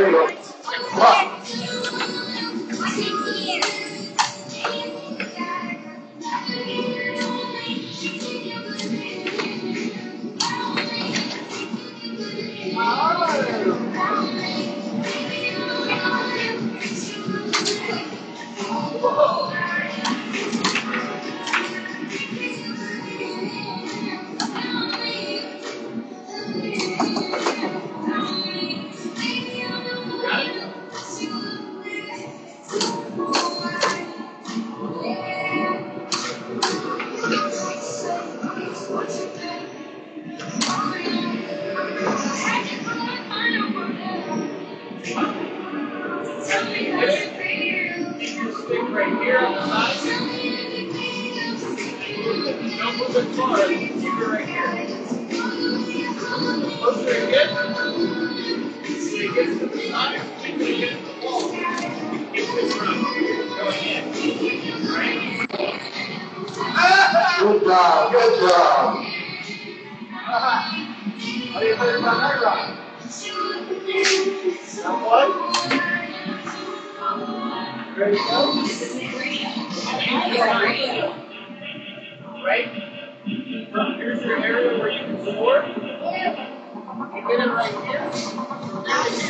There you go. Wow. Right? Here's your area where you can score. You get it right here.